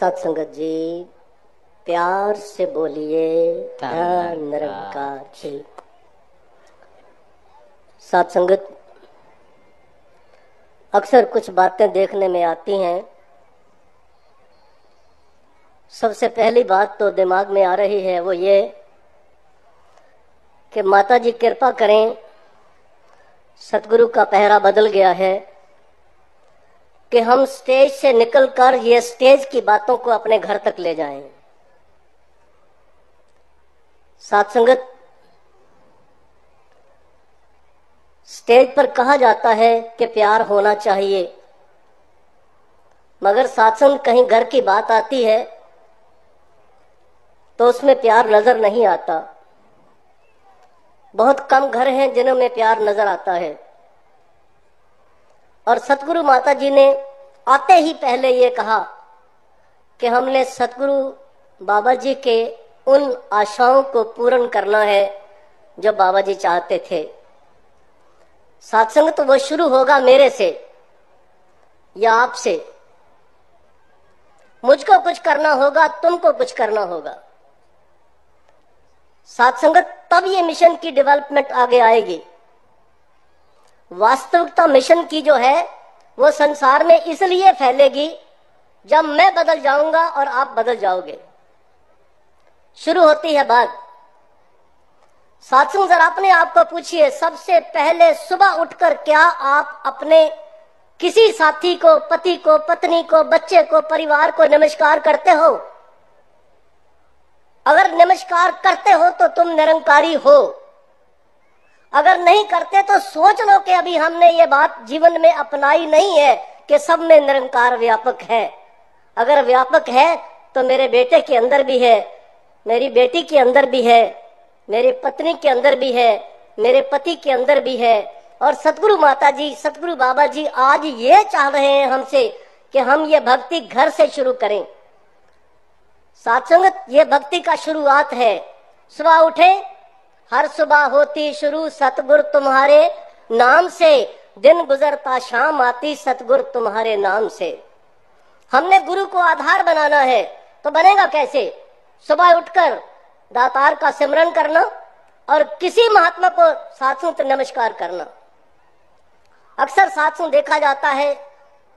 सत्संगत जी, प्यार से बोलिए धन निरंकार जी। सत्संगत, अक्सर कुछ बातें देखने में आती हैं। सबसे पहली बात तो दिमाग में आ रही है वो ये कि माता जी कृपा करें, सतगुरु का पहरा बदल गया है कि हम स्टेज से निकलकर ये स्टेज की बातों को अपने घर तक ले जाएं। साथ संगत, स्टेज पर कहा जाता है कि प्यार होना चाहिए, मगर सत्संग कहीं घर की बात आती है तो उसमें प्यार नजर नहीं आता। बहुत कम घर हैं जिनमें प्यार नजर आता है। और सतगुरु माता जी ने आते ही पहले ये कहा कि हमने सतगुरु बाबा जी के उन आशाओं को पूर्ण करना है जो बाबा जी चाहते थे। सत्संग तो वो शुरू होगा मेरे से या आपसे। मुझको कुछ करना होगा, तुमको कुछ करना होगा। सत्संगत, तब ये मिशन की डेवलपमेंट आगे आएगी। वास्तविकता मिशन की जो है वो संसार में इसलिए फैलेगी जब मैं बदल जाऊंगा और आप बदल जाओगे। शुरू होती है बात। सत्संग, जरा अपने आप को पूछिए, सबसे पहले सुबह उठकर क्या आप अपने किसी साथी को, पति को, पत्नी को, बच्चे को, परिवार को नमस्कार करते हो? अगर नमस्कार करते हो तो तुम निरंकारी हो, अगर नहीं करते तो सोच लो कि अभी हमने ये बात जीवन में अपनाई नहीं है कि सब में निरंकार व्यापक है। अगर व्यापक है तो मेरे बेटे के अंदर भी है, मेरी बेटी के अंदर भी है, मेरी पत्नी के अंदर भी है, मेरे पति के अंदर भी है। और सतगुरु माता जी, सतगुरु बाबा जी आज ये चाह रहे हैं हमसे कि हम ये भक्ति घर से शुरू करें। सत्संगत, ये भक्ति का शुरुआत है। सुबह उठे, हर सुबह होती शुरू सतगुरु तुम्हारे नाम से, दिन गुजरता शाम आती सतगुरु तुम्हारे नाम से। हमने गुरु को आधार बनाना है तो बनेगा कैसे? सुबह उठकर दातार का सिमरन करना और किसी महात्मा को सत्संग नमस्कार करना। अक्सर सत्संग देखा जाता है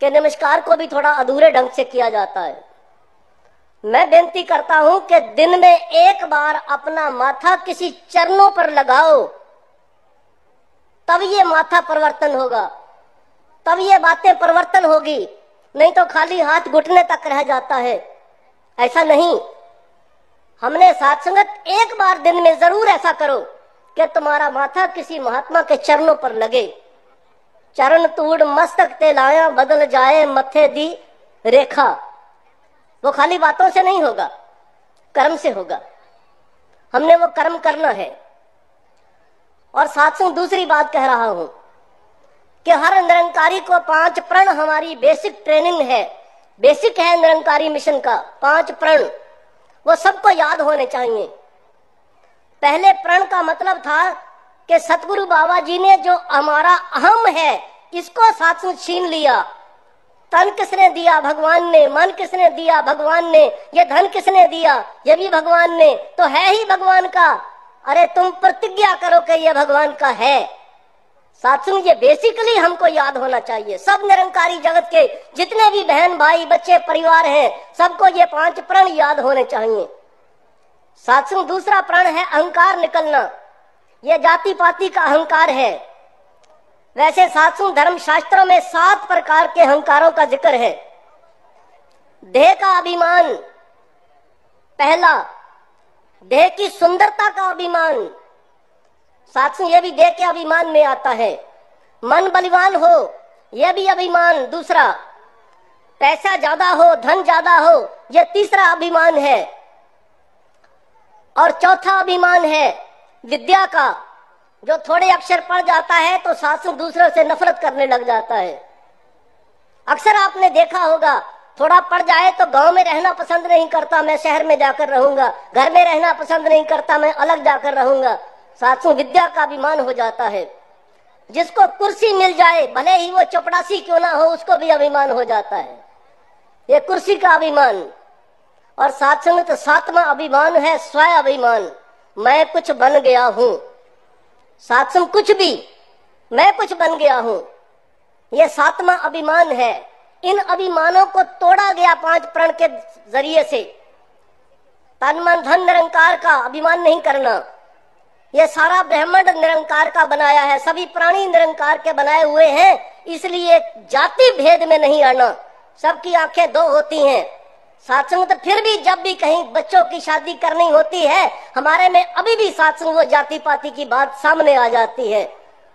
कि नमस्कार को भी थोड़ा अधूरे ढंग से किया जाता है। मैं बेनती करता हूं कि दिन में एक बार अपना माथा किसी चरणों पर लगाओ, तब ये माथा परिवर्तन होगा, तब ये बातें परिवर्तन होगी। नहीं तो खाली हाथ घुटने तक रह जाता है। ऐसा नहीं, हमने सत्संगत एक बार दिन में जरूर ऐसा करो कि तुम्हारा माथा किसी महात्मा के चरणों पर लगे। चरण तूड़ मस्तक ते लाया, बदल जाए मथे दी रेखा। वो खाली बातों से नहीं होगा, कर्म से होगा। हमने वो कर्म करना है। और साथ दूसरी बात कह रहा हूं कि हर निरंकारी को पांच प्रण हमारी बेसिक ट्रेनिंग है। बेसिक है निरंकारी मिशन का पांच प्रण, वो सबको याद होने चाहिए। पहले प्रण का मतलब था कि सतगुरु बाबा जी ने जो हमारा अहम है इसको साथ छीन लिया। तन किसने दिया? भगवान ने। मन किसने दिया? भगवान ने। ये धन किसने दिया? ये भी भगवान ने। तो है ही भगवान का। अरे तुम प्रतिज्ञा करो कि ये भगवान का है। सत्संग, ये बेसिकली हमको याद होना चाहिए। सब निरंकारी जगत के जितने भी बहन भाई बच्चे परिवार हैं, सबको ये पांच प्रण याद होने चाहिए। सत्संग, दूसरा प्रण है अहंकार निकलना। ये जाति पाति का अहंकार है। वैसे सत्संग धर्म शास्त्रों में 7 प्रकार के अहंकारों का जिक्र है। देह का अभिमान पहला, देह की सुंदरता का अभिमान। सत्संग, ये भी देह के अभिमान में आता है। मन बलिवान हो, यह भी अभिमान दूसरा। पैसा ज्यादा हो, धन ज्यादा हो, यह तीसरा अभिमान है। और चौथा अभिमान है विद्या का। जो थोड़े अक्षर पढ़ जाता है तो सत्संग दूसरों से नफरत करने लग जाता है। अक्सर आपने देखा होगा, थोड़ा पढ़ जाए तो गांव में रहना पसंद नहीं करता, मैं शहर में जाकर रहूंगा। घर में रहना पसंद नहीं करता, मैं अलग जाकर रहूंगा। सत्संग विद्या का अभिमान हो जाता है। जिसको कुर्सी मिल जाए, भले ही वो चपड़ासी क्यों ना हो, उसको भी अभिमान हो जाता है। ये कुर्सी का अभिमान। और सत्संग तो सातवां अभिमान है, स्वय अभिमान। मैं कुछ बन गया हूँ। सत्संग कुछ भी, मैं कुछ बन गया हूँ, यह सातवां अभिमान है। इन अभिमानों को तोड़ा गया पांच प्रण के जरिए से। तन मन धन निरंकार का अभिमान नहीं करना। यह सारा ब्रह्मांड निरंकार का बनाया है, सभी प्राणी निरंकार के बनाए हुए हैं, इसलिए जाति भेद में नहीं आना। सबकी आंखें दो होती हैं। सत्संग तो फिर भी जब भी कहीं बच्चों की शादी करनी होती है, हमारे में अभी भी सत्संग वो जाति पाति की बात सामने आ जाती है।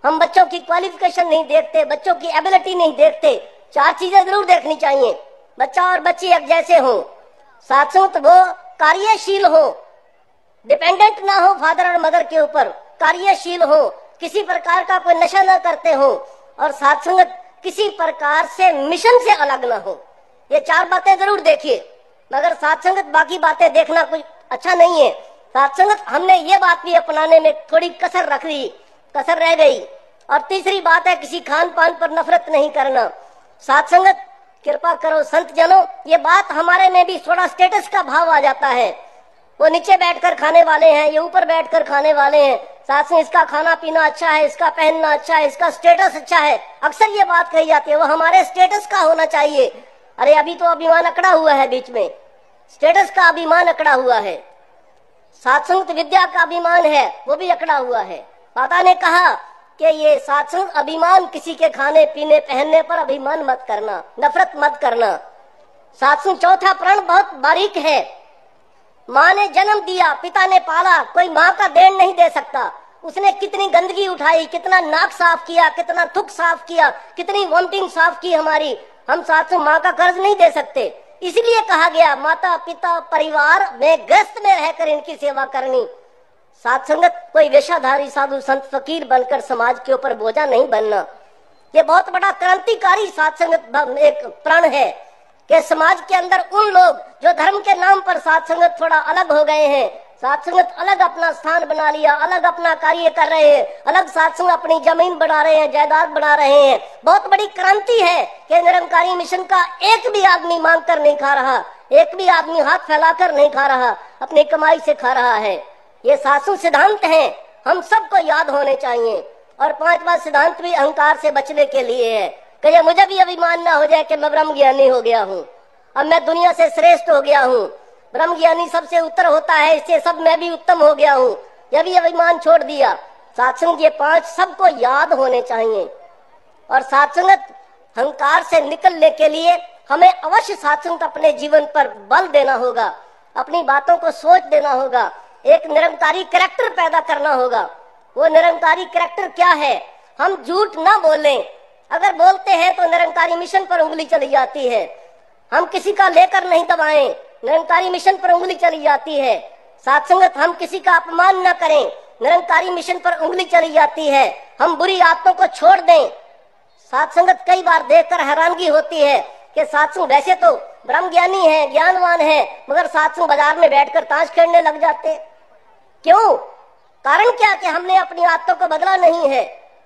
हम बच्चों की क्वालिफिकेशन नहीं देखते, बच्चों की एबिलिटी नहीं देखते। चार चीजें जरूर देखनी चाहिए, बच्चा और बच्ची एक जैसे हो, सत्संग वो कार्यशील हो, डिपेंडेंट ना हो फादर और मदर के ऊपर, कार्यशील हो, किसी प्रकार का कोई नशा ना करते हो, और सत्संग किसी प्रकार से मिशन से अलग ना हो। ये चार बातें जरूर देखिए। मगर सत्संगत बाकी बातें देखना कुछ अच्छा नहीं है। सत्संगत हमने ये बात भी अपनाने में थोड़ी कसर रख दी, कसर रह गई। और तीसरी बात है, किसी खान पान पर नफरत नहीं करना। सत्संगत कृपा करो संत जनों, ये बात हमारे में भी थोड़ा स्टेटस का भाव आ जाता है। वो नीचे बैठकर खाने वाले हैं, ये ऊपर बैठकर खाने वाले हैं। साथ में इसका खाना पीना अच्छा है, इसका पहनना अच्छा है, इसका स्टेटस अच्छा है, अक्सर ये बात कही जाती है। वो हमारे स्टेटस का होना चाहिए। अरे अभी तो अभिमान अकड़ा हुआ है, बीच में स्टेटस का अभिमान अकड़ा हुआ है। सत्संग विद्या का अभिमान है, वो भी अकड़ा हुआ है। माता ने कहा कि ये सत्संग अभिमान, किसी के खाने पीने पहनने पर अभिमान मत करना, नफरत मत करना। सत्संग चौथा प्रण बहुत बारीक है। माँ ने जन्म दिया, पिता ने पाला, कोई माँ का देन नहीं दे सकता। उसने कितनी गंदगी उठाई, कितना नाक साफ किया, कितना थुक साफ किया, कितनी वॉमिटिंग साफ की हमारी। हम सत्संग माँ का कर्ज नहीं दे सकते। इसलिए कहा गया माता पिता परिवार में ग्रस्त में रहकर इनकी सेवा करनी। सत्संगत कोई वेशाधारी साधु संत फकीर बनकर समाज के ऊपर बोझा नहीं बनना। ये बहुत बड़ा क्रांतिकारी सत्संगत एक प्रण है कि समाज के अंदर उन लोग जो धर्म के नाम पर सत्संगत थोड़ा अलग हो गए हैं, सत्संगत अलग अपना स्थान बना लिया, अलग अपना कार्य कर रहे हैं, अलग सत्संग अपनी जमीन बना रहे हैं, जायदाद बना रहे हैं। बहुत बड़ी क्रांति है कि निरंकारी मिशन का एक भी आदमी मांग कर नहीं खा रहा, एक भी आदमी हाथ फैलाकर नहीं खा रहा, अपनी कमाई से खा रहा है। ये सासु सिद्धांत है, हम सबको याद होने चाहिए। और पांचवा सिद्धांत भी अहंकार से बचने के लिए है कि मुझे भी अभिमान ना हो जाए कि मैं ब्रह्म ज्ञानी हो गया हूँ, अब मैं दुनिया से श्रेष्ठ हो गया हूँ, ब्रह्म ज्ञानी सबसे उत्तर होता है, इससे सब मैं भी उत्तम हो गया हूँ, यह भी अभिमान छोड़ दिया। सत्संग ये पांच सबको याद होने चाहिए। और सत्संगत अहंकार से निकलने के लिए हमें अवश्य सत्संग अपने जीवन पर बल देना होगा, अपनी बातों को सोच देना होगा, एक निरंकारी कैरेक्टर पैदा करना होगा। वो निरंकारी कैरेक्टर क्या है? हम झूठ ना बोलें। अगर बोलते हैं तो निरंकारी मिशन पर उंगली चली जाती है। हम किसी का लेकर नहीं दबाएं, निरंकारी मिशन पर उंगली चली जाती है। सत्संगत हम किसी का अपमान न करें, निरंकारी मिशन पर उंगली चली जाती है। हम बुरी आदतों को छोड़ दें। सत्संगत कई बार देखकर हैरानगी होती है कि सत्संग वैसे तो ब्रह्म ज्ञानी है, ज्ञानवान है, मगर सत्संग बाजार में बैठकर ताश खेलने लग जाते। क्यों? कारण क्या कि हमने अपनी आदतों को बदला नहीं है।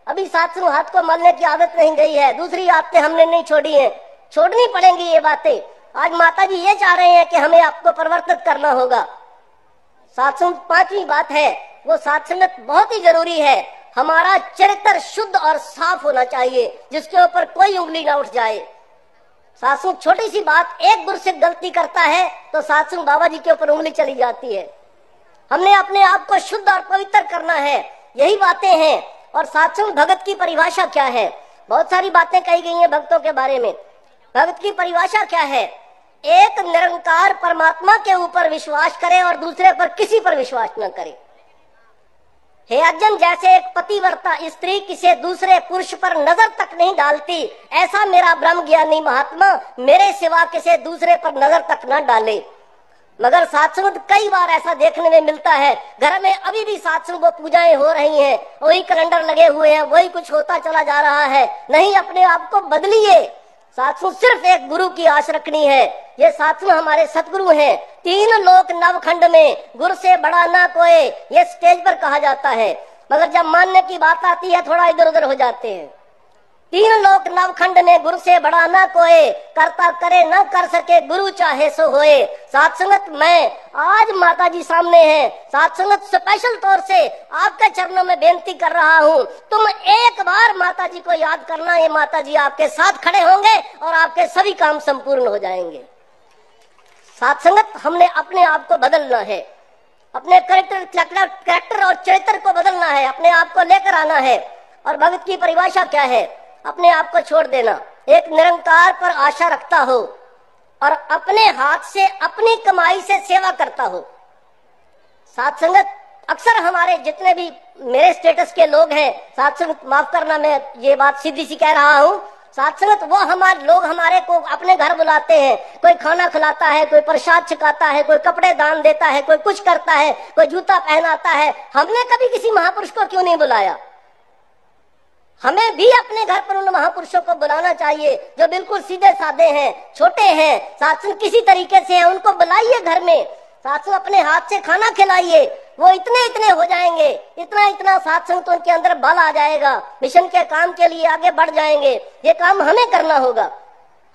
अभी सत्संग हाथ को मलने की आदत नहीं गई है, दूसरी आदतें हमने नहीं छोड़ी है, छोड़नी पड़ेंगी ये बातें। आज माता जी ये चाह रहे हैं कि हमें आपको परिवर्तित करना होगा। सत्संग पांचवी बात है, वो सत्संगत बहुत ही जरूरी है। हमारा चरित्र शुद्ध और साफ होना चाहिए, जिसके ऊपर कोई उंगली ना उठ जाए। सत्संग छोटी सी बात, एक गुरु से गलती करता है तो सत्संग बाबा जी के ऊपर उंगली चली जाती है। हमने अपने आप को शुद्ध और पवित्र करना है, यही बातें हैं। और सत्संग भगत की परिभाषा क्या है? बहुत सारी बातें कही गई है भक्तों के बारे में। भगत की परिभाषा क्या है? एक निरंकार परमात्मा के ऊपर विश्वास करे और दूसरे पर किसी पर विश्वास न करे। हे अर्जुन, जैसे एक पतिव्रता स्त्री किसी दूसरे पुरुष पर नजर तक नहीं डालती, ऐसा मेरा ब्रह्म ज्ञानी महात्मा मेरे सिवा किसी दूसरे पर नजर तक न डाले। मगर सत्संग कई बार ऐसा देखने में मिलता है, घर में अभी भी सत्संग वो पूजाएं हो रही हैं, वही कैलेंडर लगे हुए हैं, वही कुछ होता चला जा रहा है। नहीं, अपने आप को बदलिए। सत्संग सिर्फ एक गुरु की आश रखनी है। ये सत्संग हमारे सतगुरु हैं। तीन लोक नवखंड में गुरु से बड़ा ना कोई, ये स्टेज पर कहा जाता है, मगर जब मानने की बात आती है थोड़ा इधर उधर हो जाते हैं। तीन लोक नवखंड में गुरु से बड़ा न कोई, करता करे न कर सके गुरु चाहे सो होए। सत्संगत में आज माता जी सामने हैं, सत्संगत स्पेशल तौर से आपके चरणों में बेनती कर रहा हूँ, तुम एक बार माता जी को याद करना, ये माता जी आपके साथ खड़े होंगे और आपके सभी काम संपूर्ण हो जाएंगे। सत्संगत हमने अपने आप को बदलना है, अपने कैरेक्टर और चरित्र को बदलना है, अपने आप को लेकर आना है। और भगत की परिभाषा क्या है? अपने आप को छोड़ देना, एक निरंकार पर आशा रखता हो और अपने हाथ से अपनी कमाई से सेवा करता हो। सत्संगत अक्सर हमारे जितने भी मेरे स्टेटस के लोग हैं, सत्संगत माफ करना मैं ये बात सीधी सी कह रहा हूँ, सत्संगत वो हमारे लोग हमारे को अपने घर बुलाते हैं, कोई खाना खिलाता है, कोई प्रसाद छकाता है, कोई कपड़े दान देता है, कोई कुछ करता है, कोई जूता पहनाता है। हमने कभी किसी महापुरुष को क्यों नहीं बुलाया? हमें भी अपने घर पर उन महापुरुषों को बुलाना चाहिए जो बिल्कुल सीधे साधे हैं, छोटे हैं, सत्संग किसी तरीके से है, उनको बुलाइए घर में, सत्संग अपने हाथ से खाना खिलाइए, वो इतने इतने हो जाएंगे, इतना इतना सत्संग तो उनके अंदर बल आ जाएगा, मिशन के काम के लिए आगे बढ़ जाएंगे। ये काम हमें करना होगा,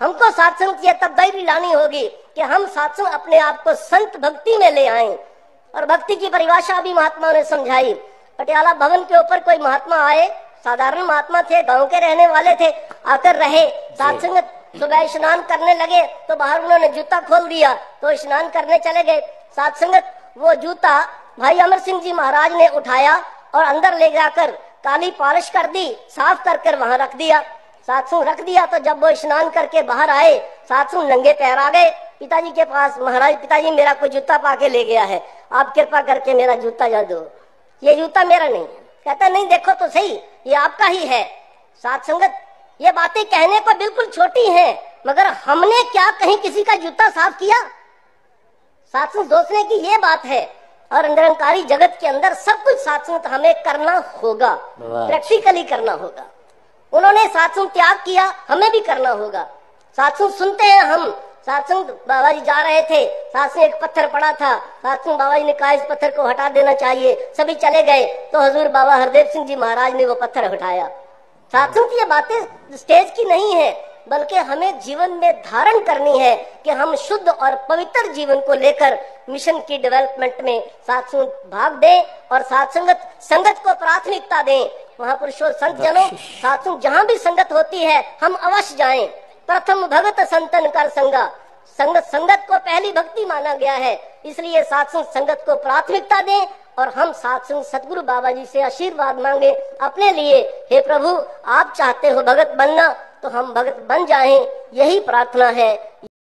हमको सत्संग की तब्दीली लानी होगी कि हम सत्संग अपने आप को संत भक्ति में ले आए। और भक्ति की परिभाषा भी महात्मा ने समझाई। पटियाला भवन के ऊपर कोई महात्मा आए, साधारण महात्मा थे, गांव के रहने वाले थे, आकर रहे सत्संग। सुबह स्नान करने लगे तो बाहर उन्होंने जूता खोल दिया तो स्नान करने चले गए सत्संगत। वो जूता भाई अमर सिंह जी महाराज ने उठाया और अंदर ले जाकर काली पॉलिश कर दी, साफ कर कर वहां रख दिया, सत्संग रख दिया। तो जब वो स्नान करके बाहर आए, सत्संग नंगे पैर आ गए पिताजी के पास, महाराज पिताजी मेरा कोई जूता पाके ले गया है, आप कृपा करके मेरा जूता जा दो, ये जूता मेरा नहीं। कहता नहीं देखो तो सही, ये आपका ही है। सत्संगत ये बातें कहने को बिल्कुल छोटी हैं, मगर हमने क्या कहीं किसी का जूता साफ किया? सत्संग दोस्तों की ये बात है। और निरंकारी जगत के अंदर सब कुछ सत्संग हमें करना होगा, प्रैक्टिकली करना होगा। उन्होंने सत्संग त्याग किया, हमें भी करना होगा। सत्संग सुनते हैं हम, सत्संग बाबा जी जा रहे थे, सत्संग एक पत्थर पड़ा था, सत्संग बाबा जी ने कहा इस पत्थर को हटा देना चाहिए, सभी चले गए तो हजूर बाबा हरदेव सिंह जी महाराज ने वो पत्थर हटाया। सत्संग की ये बातें स्टेज की नहीं है, बल्कि हमें जीवन में धारण करनी है कि हम शुद्ध और पवित्र जीवन को लेकर मिशन की डेवलपमेंट में सत्संग भाग दें और सत्संगत संगत को प्राथमिकता दें। महापुरुषों संत जनों, सत्संग जहाँ भी संगत होती है हम अवश्य जाएं। प्रथम भगत संतन कर संगा, संगत को पहली भक्ति माना गया है, इसलिए सत्संग संगत को प्राथमिकता दें और हम सत्संग सतगुरु बाबा जी से आशीर्वाद मांगे अपने लिए। हे प्रभु, आप चाहते हो भगत बनना तो हम भगत बन जाएं, यही प्रार्थना है।